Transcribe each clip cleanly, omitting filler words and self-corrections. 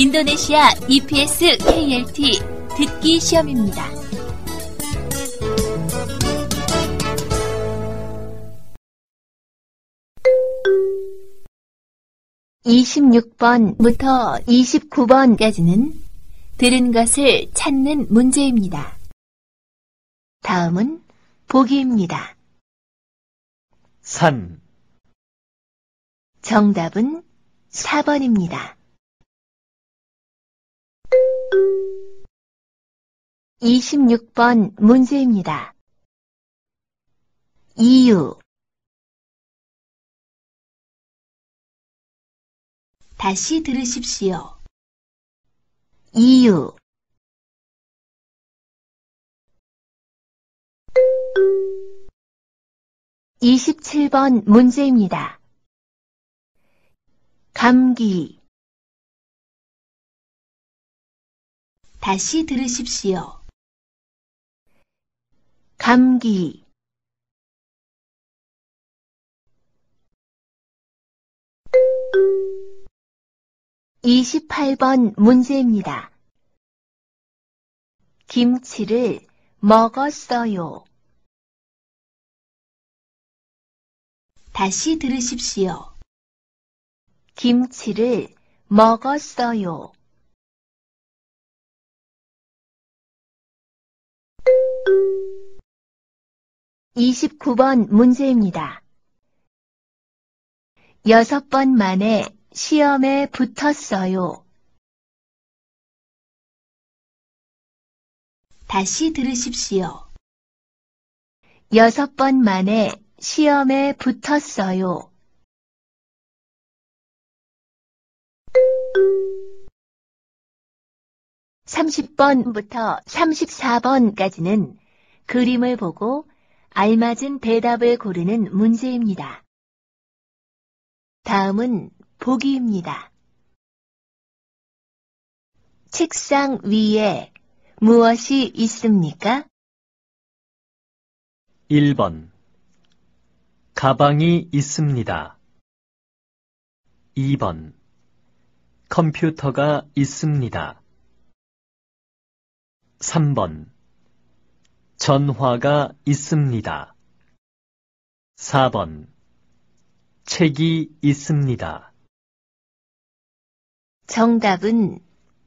인도네시아 EPS KLT 듣기 시험입니다. (26번부터) (29번까지는) 들은 것을 찾는 문제입니다. 다음은 보기입니다. 3. 정답은 4번입니다. 26번 문제입니다. 이유. 다시 들으십시오. 이유. (27번) 문제입니다. 감기. 다시 들으십시오. 감기. 28번 문제입니다. 김치를 먹었어요. 다시 들으십시오. 김치를 먹었어요. 29번 문제입니다. 6번 만에 시험에 붙었어요. 다시 들으십시오. 6번 만에 시험에 붙었어요. 30번부터 34번까지는 그림을 보고 알맞은 대답을 고르는 문제입니다. 다음은 보기입니다. 책상 위에 무엇이 있습니까? 1번. 가방이 있습니다. 2번. 컴퓨터가 있습니다. 3번. 전화가 있습니다. 4번. 책이 있습니다. 정답은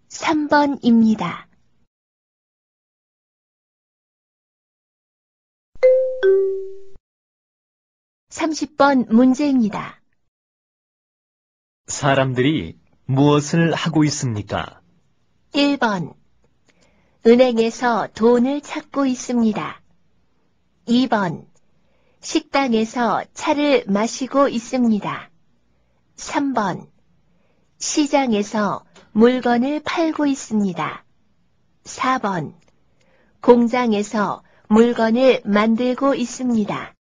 3번입니다. 30번 문제입니다. 사람들이 무엇을 하고 있습니까? 1번. 은행에서 돈을 찾고 있습니다. 2번. 식당에서 차를 마시고 있습니다. 3번. 시장에서 물건을 팔고 있습니다. 4번. 공장에서 물건을 만들고 있습니다.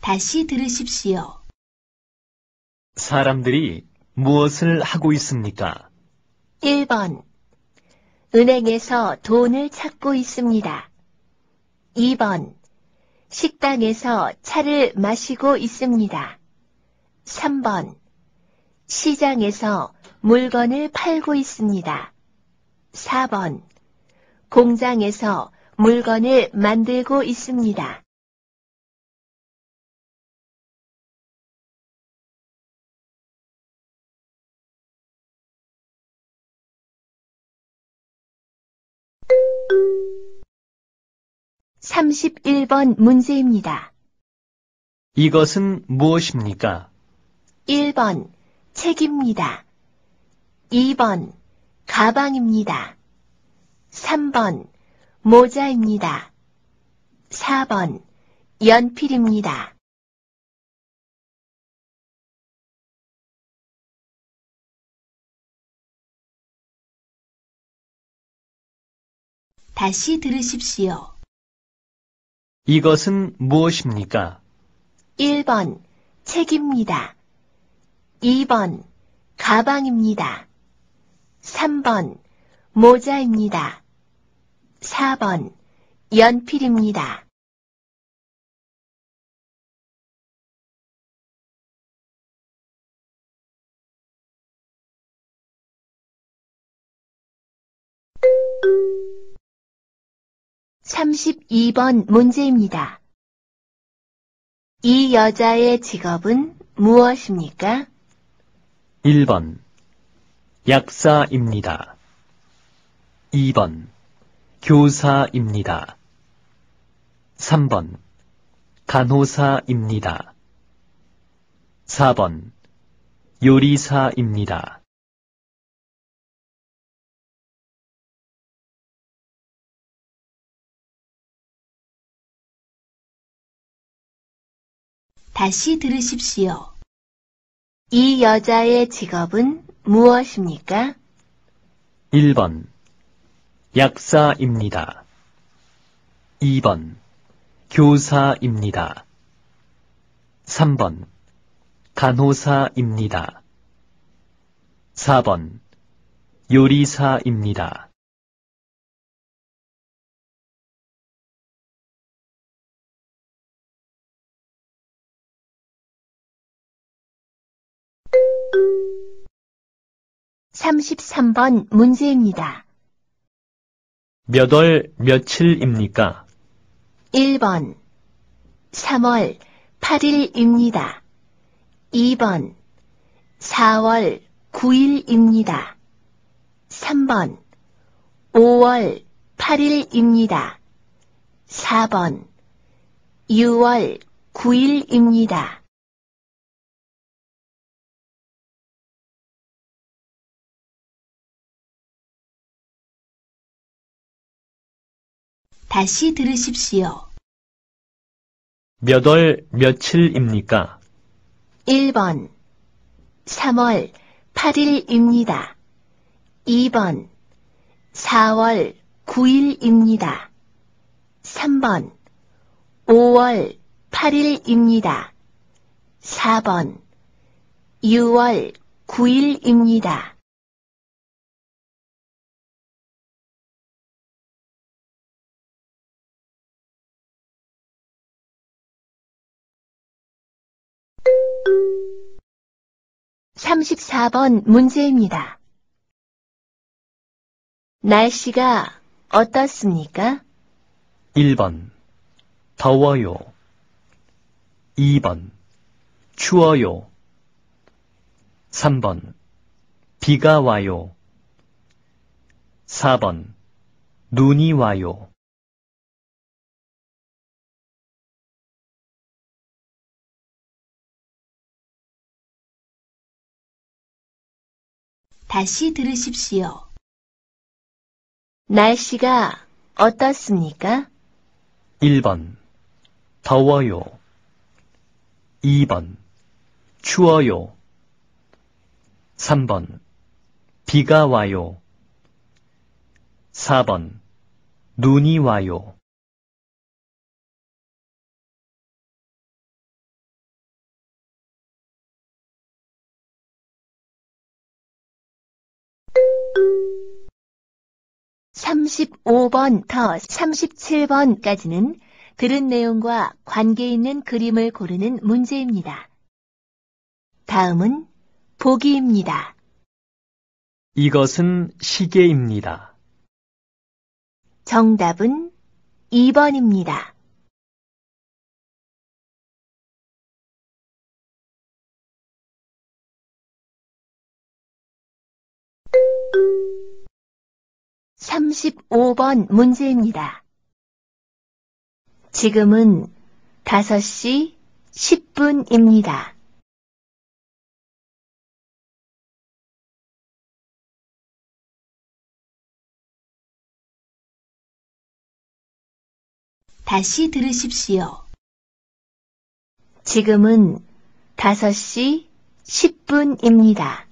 다시 들으십시오. 사람들이 무엇을 하고 있습니까? 1번. 은행에서 돈을 찾고 있습니다. 2번. 식당에서 차를 마시고 있습니다. 3번. 시장에서 물건을 팔고 있습니다. 4번. 공장에서 물건을 만들고 있습니다. (31번) 31번 문제입니다. 이것은 무엇입니까? 1번. 책입니다. 2번. 가방입니다. 3번. 모자입니다. 4번. 연필입니다. 다시 들으십시오. 이것은 무엇입니까? 1번. 책입니다. 2번. 가방입니다. 3번. 모자입니다. 4번. 연필입니다. (32번) 문제입니다. 이 여자의 직업은 무엇입니까? 1번 약사입니다. 2번 교사입니다. 3번 간호사입니다. 4번 요리사입니다. 다시 들으십시오. 이 여자의 직업은 무엇입니까? 1번 약사입니다. 2번 교사입니다. 3번 간호사입니다. 4번 요리사입니다. 33번 문제입니다. 몇 월 며칠입니까? 1번 3월 8일입니다. 2번 4월 9일입니다. 3번 5월 8일입니다. 4번 6월 9일입니다. 다시 들으십시오. 몇 월 며칠입니까? 1번 3월 8일입니다. 2번 4월 9일입니다. 3번 5월 8일입니다. 4번 6월 9일입니다. 34번 문제입니다. 날씨가 어떻습니까? 1번 더워요. 2번 추워요. 3번 비가 와요. 4번 눈이 와요. 다시 들으십시오. 날씨가 어떻습니까? 1번 더워요. 2번 추워요. 3번 비가 와요. 4번 눈이 와요. 35번부터 37번까지는 들은 내용과 관계 있는 그림을 고르는 문제입니다. 다음은 보기입니다. 이것은 시계입니다. 정답은 2번입니다. 35번 문제입니다. 지금은 5시 10분입니다. 다시 들으십시오. 지금은 5시 10분입니다.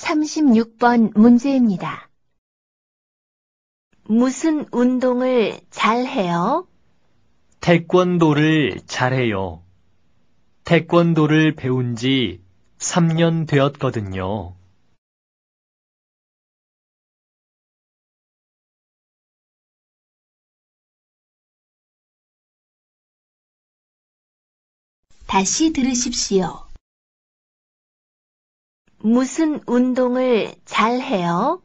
36번 문제입니다. 무슨 운동을 잘해요? 태권도를 잘해요. 태권도를 배운 지 3년 되었거든요. 다시 들으십시오. 무슨 운동을 잘해요?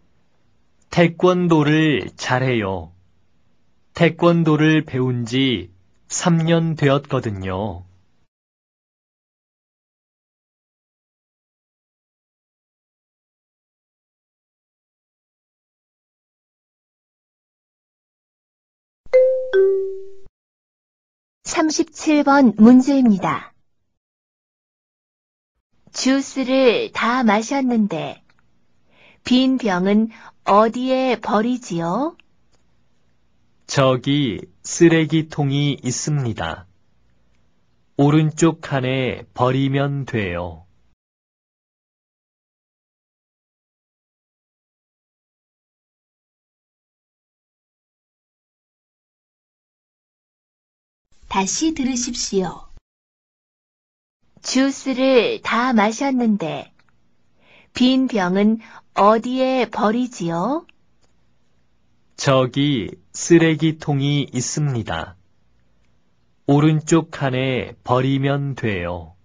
태권도를 잘해요. 태권도를 배운 지 3년 되었거든요. (37번) 문제입니다. 주스를 다 마셨는데 빈 병은 어디에 버리지요? 저기 쓰레기통이 있습니다. 오른쪽 칸에 버리면 돼요. '다시 들으십시오. 주스를 다 마셨는데 빈 병은 어디에 버리지요? 저기 쓰레기통이 있습니다. 오른쪽 칸에 버리면 돼요.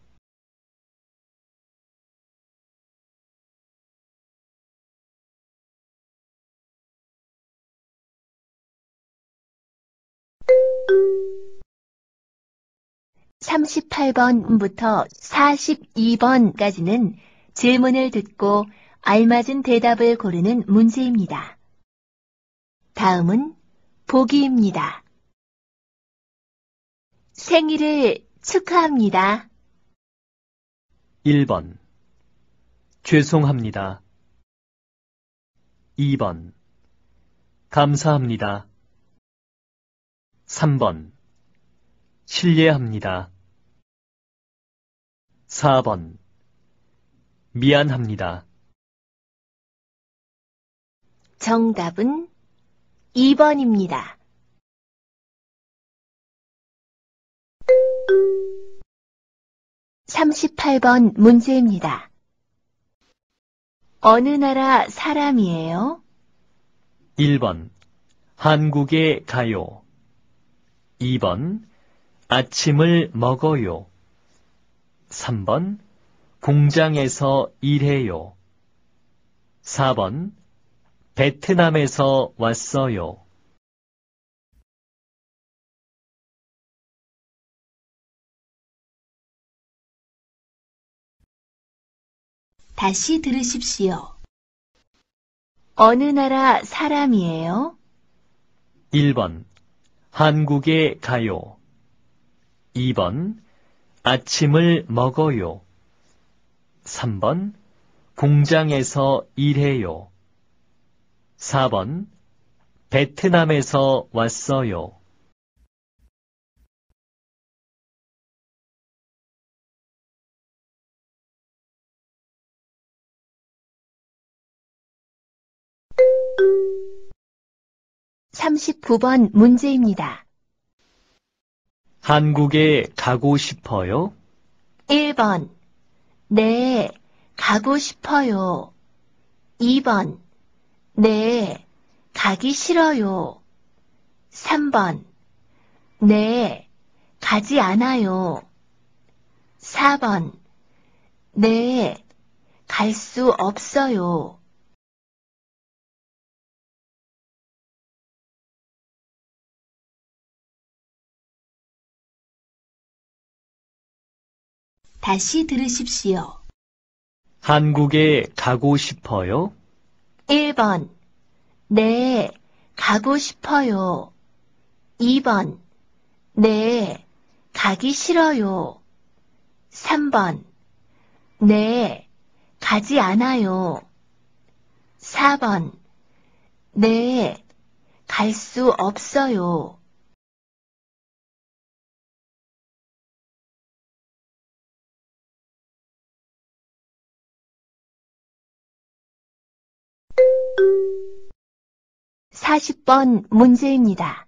38번부터 42번까지는 질문을 듣고 알맞은 대답을 고르는 문제입니다. 다음은 보기입니다. 생일을 축하합니다. 1번. 죄송합니다. 2번. 감사합니다. 3번. 실례합니다. 4번. 미안합니다. 정답은 2번입니다. 38번 문제입니다. 어느 나라 사람이에요? 1번. 한국에 가요. 2번. 아침을 먹어요. 3번. 공장에서 일해요. 4번. 베트남에서 왔어요. '다시 들으십시오. 어느 나라 사람이에요? 1번. 한국에 가요. 2번. 아침을 먹어요. 3번. 공장에서 일해요. 4번. 베트남에서 왔어요. 39번 문제입니다. 한국에 가고 싶어요? 1번. 네, 가고 싶어요. 2번. 네, 가기 싫어요. 3번. 네, 가지 않아요. 4번. 네, 갈 수 없어요. '다시 들으십시오. 한국에 가고 싶어요? 1번. 네, 가고 싶어요. 2번. 네, 가기 싫어요. 3번. 네, 가지 않아요. 4번. 네, 갈 수 없어요. 40번 문제입니다.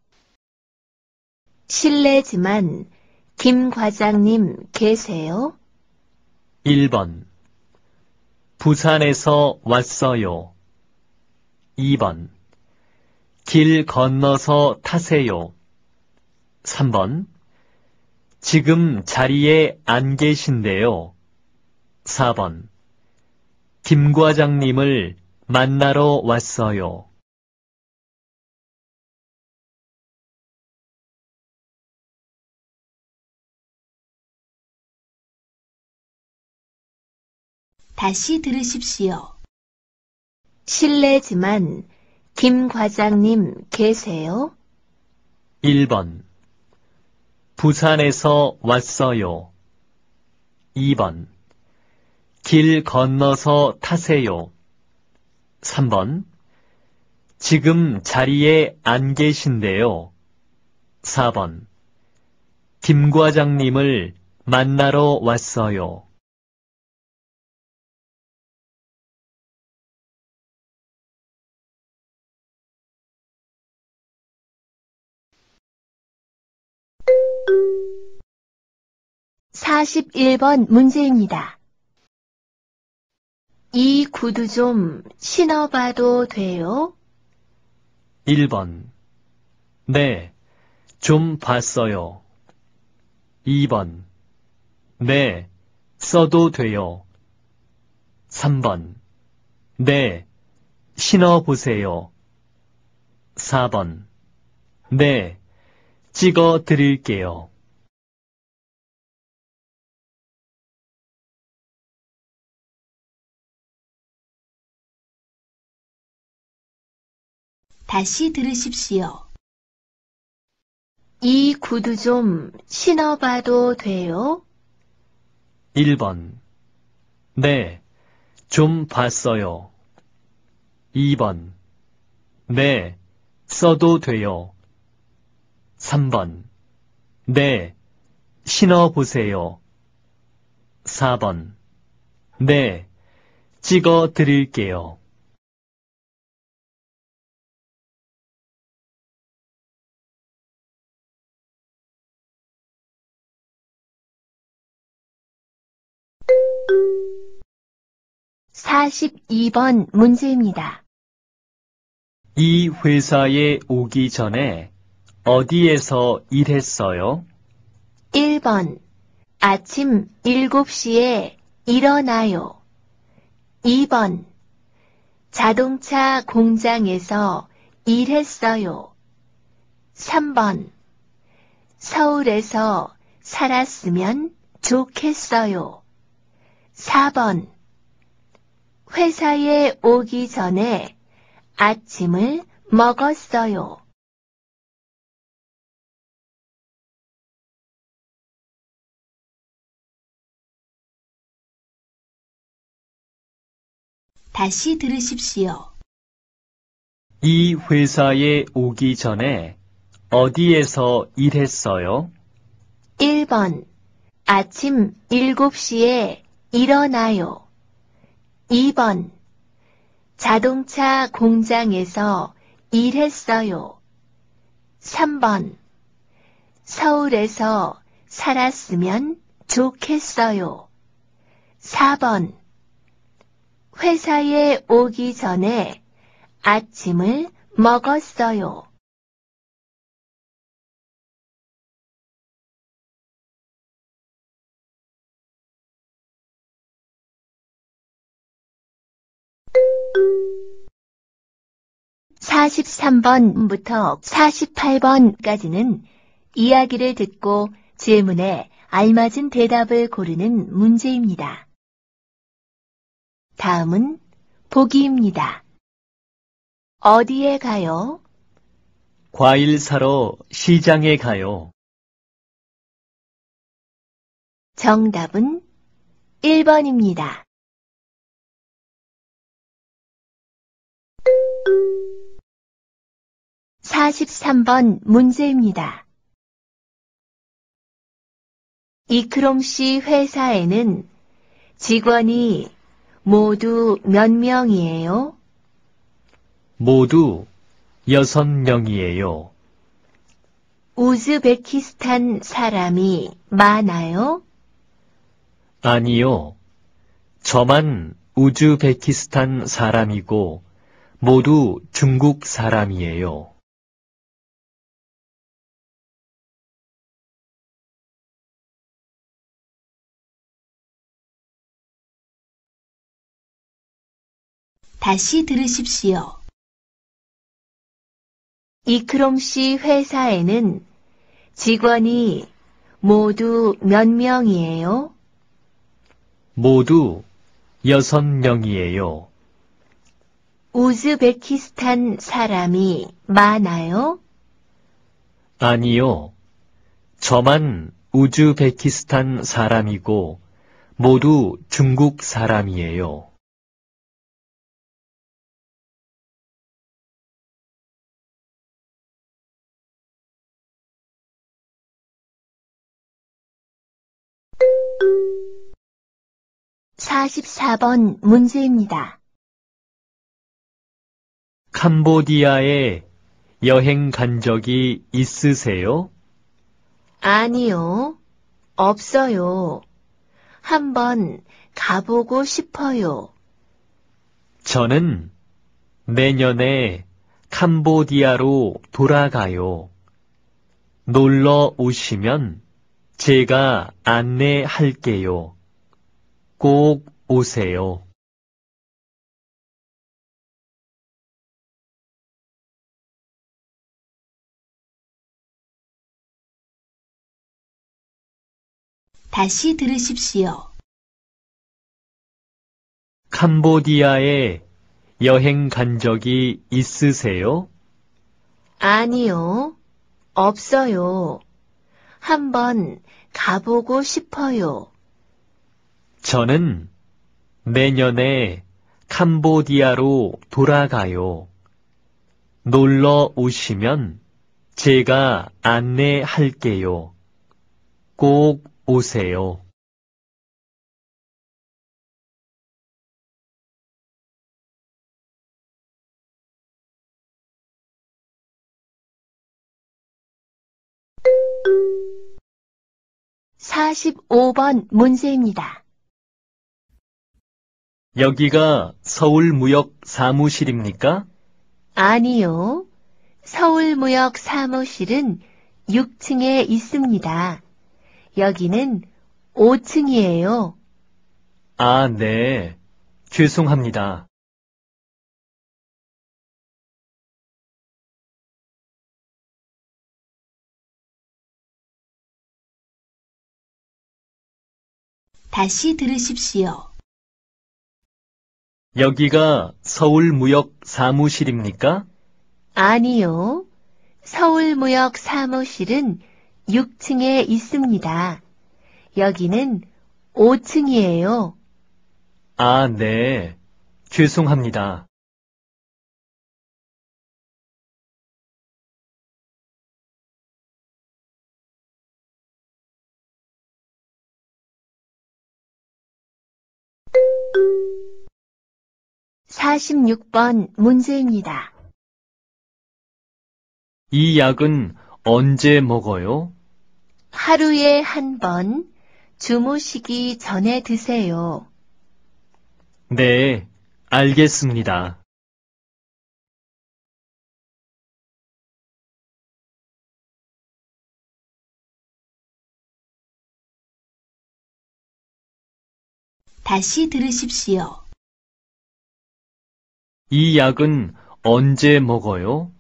실례지만 김 과장님 계세요? 1번. 부산에서 왔어요. 2번. 길 건너서 타세요. 3번. 지금 자리에 안 계신데요. 4번. 김 과장님을 만나러 왔어요. 다시 들으십시오. 실례지만 김 과장님 계세요? 1번. 부산에서 왔어요. 2번. 길 건너서 타세요. 3번. 지금 자리에 안 계신데요. 4번. 김 과장님을 만나러 왔어요. (41번) 문제입니다. 이 구두 좀 신어봐도 돼요? 1번. 네, 좀 봤어요. 2번. 네, 써도 돼요. 3번. 네, 신어보세요. 4번. 네, 찍어 드릴게요. 다시 들으십시오. 이 구두 좀 신어봐도 돼요? 1번. 네, 좀 봤어요. 2번. 네, 써도 돼요. 3번. 네, 신어보세요. 4번. 네, 찍어 드릴게요. (42번) 문제입니다. 이 회사에 오기 전에 어디에서 일했어요? 1번. 아침 7시에 일어나요. 2번. 자동차 공장에서 일했어요. 3번. 서울에서 살았으면 좋겠어요. 4번. 회사에 오기 전에 아침을 먹었어요. 다시 들으십시오. 이 회사에 오기 전에 어디에서 일했어요? 1번. 아침 7시에 일어나요. 2번. 자동차 공장에서 일했어요. 3번. 서울에서 살았으면 좋겠어요. 4번. 회사에 오기 전에 아침을 먹었어요. (43번부터 48번까지는 이야기를 듣고 질문에 알맞은 대답을 고르는 문제입니다. 다음은 보기입니다. 어디에 가요? 과일 사러 시장에 가요. 정답은 1번입니다. 43번 문제입니다. 이크롬 씨 회사에는 직원이 모두 몇 명이에요? 모두 6명이에요. 우즈베키스탄 사람이 많아요? 아니요. 저만 우즈베키스탄 사람이고 모두 중국 사람이에요. 다시 들으십시오. 이크롬 씨 회사에는 직원이 모두 몇 명이에요? 모두 6명이에요. 우즈베키스탄 사람이 많아요? 아니요. 저만 우즈베키스탄 사람이고 모두 중국 사람이에요. (44번) 문제입니다. 캄보디아에 여행 간 적이 있으세요? 아니요, 없어요. 한번 가보고 싶어요. 저는 내년에 캄보디아로 돌아가요. 놀러 오시면 제가 안내할게요. 꼭 오세요. '다시 들으십시오. 캄보디아에 여행 간 적이 있으세요? 아니요, 없어요. 한번 가보고 싶어요. 저는 내년에 캄보디아로 돌아가요. 놀러 오시면 제가 안내할게요. 꼭 오세요. 45번 문제입니다. 여기가 서울무역 사무실입니까? 아니요. 서울무역 사무실은 6층에 있습니다. 여기는 5층이에요. 아, 네. 죄송합니다. '다시 들으십시오. 여기가 서울무역 사무실입니까? 아니요. 서울무역 사무실은 6층에 있습니다. 여기는 5층이에요. 아, 네. 죄송합니다. 46번 문제입니다. 이 약은 언제 먹어요? 하루에 한 번, 주무시기 전에 드세요. 네, 알겠습니다. '다시 들으십시오. 이 약은 언제 먹어요?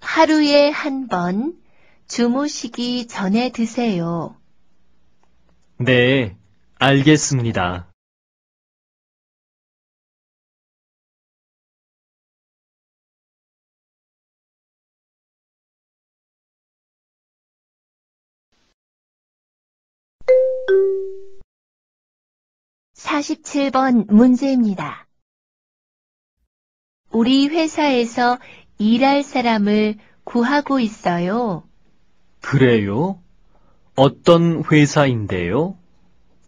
하루에 한 번, 주무시기 전에 드세요. 네, 알겠습니다. 47번 문제입니다. 우리 회사에서 일할 사람을 구하고 있어요. 그래요? 어떤 회사인데요?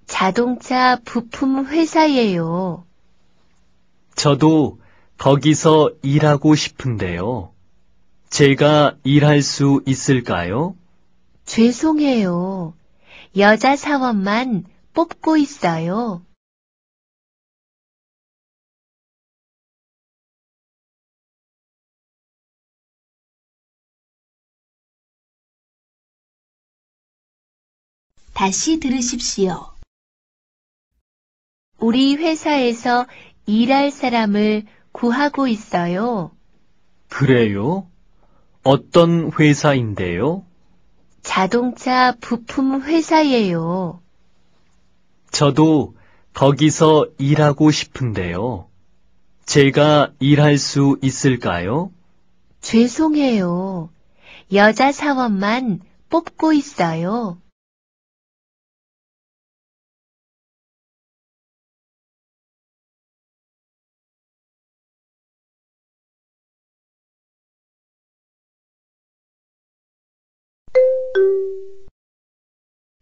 자동차 부품 회사예요. 저도 거기서 일하고 싶은데요. 제가 일할 수 있을까요? 죄송해요. 여자 사원만 뽑고 있어요. 다시 들으십시오. 우리 회사에서 일할 사람을 구하고 있어요. 그래요? 어떤 회사인데요? 자동차 부품 회사예요. 저도 거기서 일하고 싶은데요. 제가 일할 수 있을까요? 죄송해요. 여자 사원만 뽑고 있어요.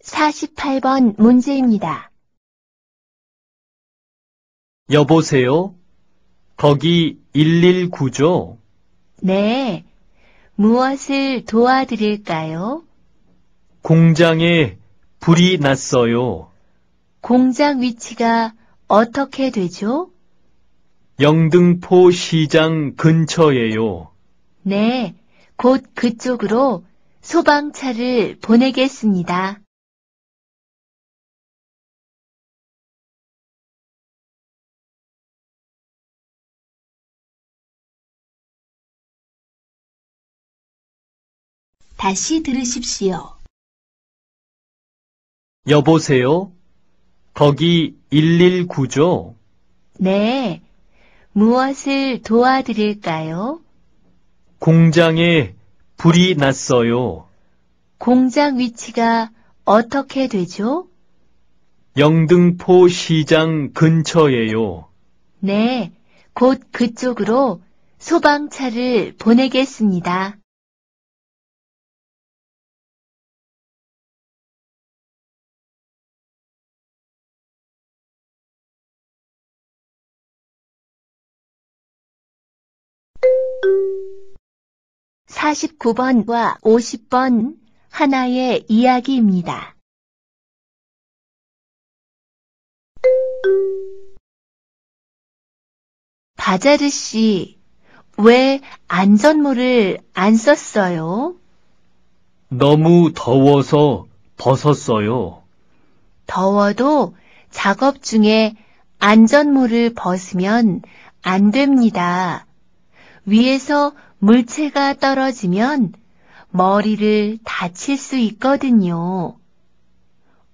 (48번) 문제입니다. 여보세요? 거기 119죠? 네. 무엇을 도와드릴까요? 공장에 불이 났어요. 공장 위치가 어떻게 되죠? 영등포 시장 근처예요. 네. 곧 그쪽으로 소방차를 보내겠습니다. 다시 들으십시오. 여보세요? 거기 119죠? 네. 무엇을 도와드릴까요? 공장에 불이 났어요. 공장 위치가 어떻게 되죠? 영등포 시장 근처예요. 네. 곧 그쪽으로 소방차를 보내겠습니다. 49번과 50번 하나의 이야기입니다. 바자르 씨, 왜 안전모를 안 썼어요? 너무 더워서 벗었어요. 더워도 작업 중에 안전모를 벗으면 안 됩니다. 위에서 물체가 떨어지면 머리를 다칠 수 있거든요.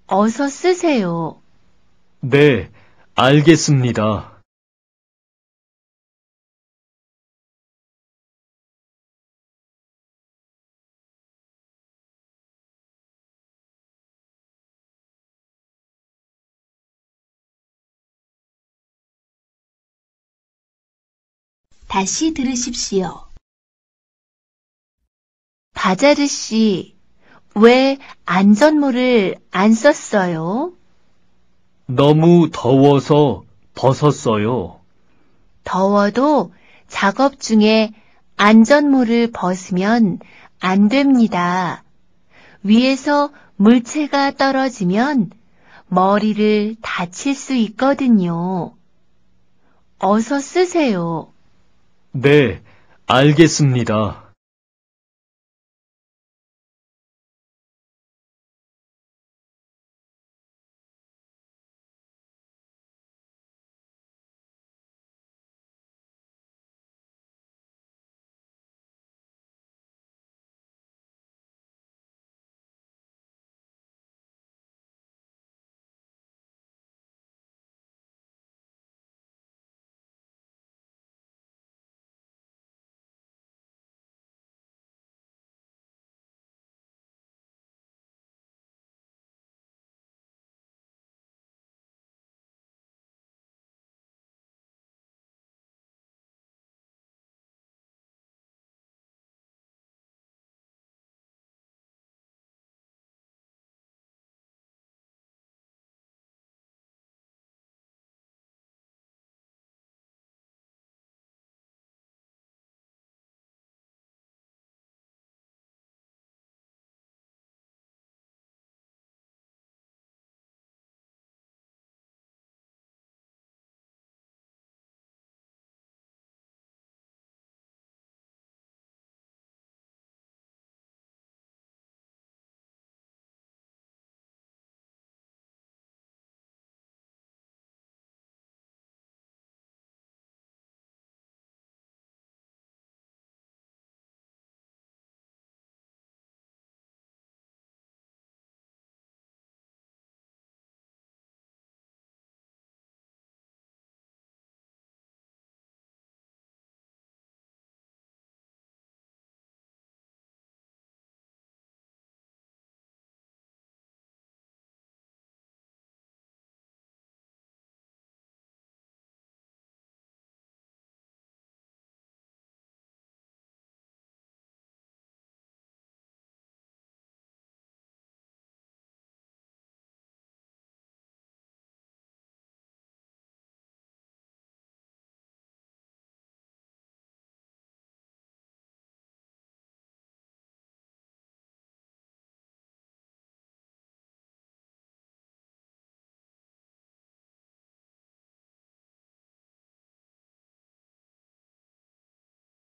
어서 쓰세요. 네, 알겠습니다. 48번) 들으십시오. 바자르 씨, 왜 안전모를 안 썼어요? 너무 더워서 벗었어요. 더워도 작업 중에 안전모를 벗으면 안 됩니다. 위에서 물체가 떨어지면 머리를 다칠 수 있거든요. 어서 쓰세요. 네, 알겠습니다.